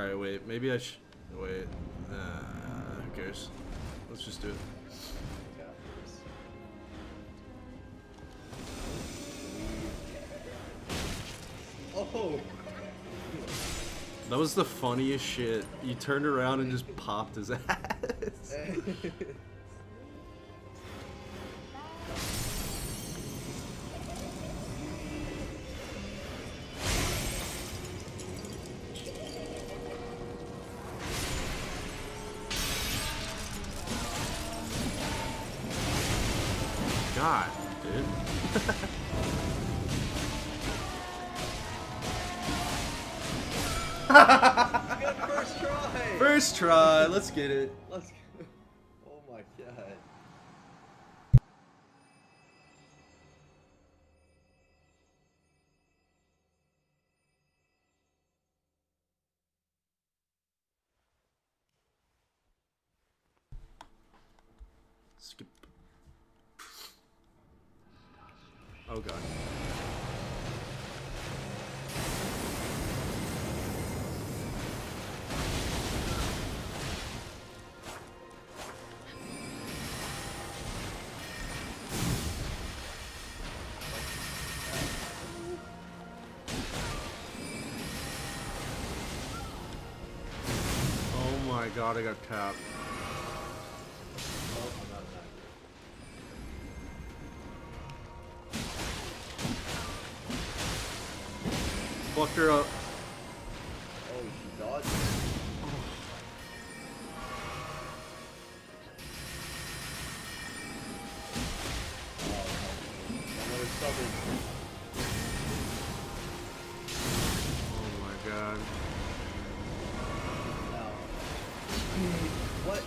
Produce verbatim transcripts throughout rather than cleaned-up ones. Alright, wait. Maybe I should... Wait. Uh, who cares? Let's just do it. Oh! That was the funniest shit. You turned around and just popped his ass. God, dude. First try. First try. Let's get it. Let's go. Oh my god. Skip. Oh god. Oh my god, I got tapped. Fucked her up. Oh, she dodged. Oh my god. What?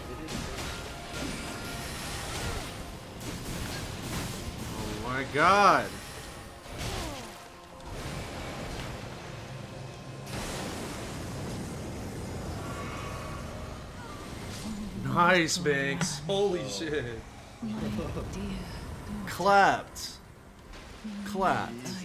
Oh my god. Nice, Banks. Holy oh. shit. Clapped. Clapped.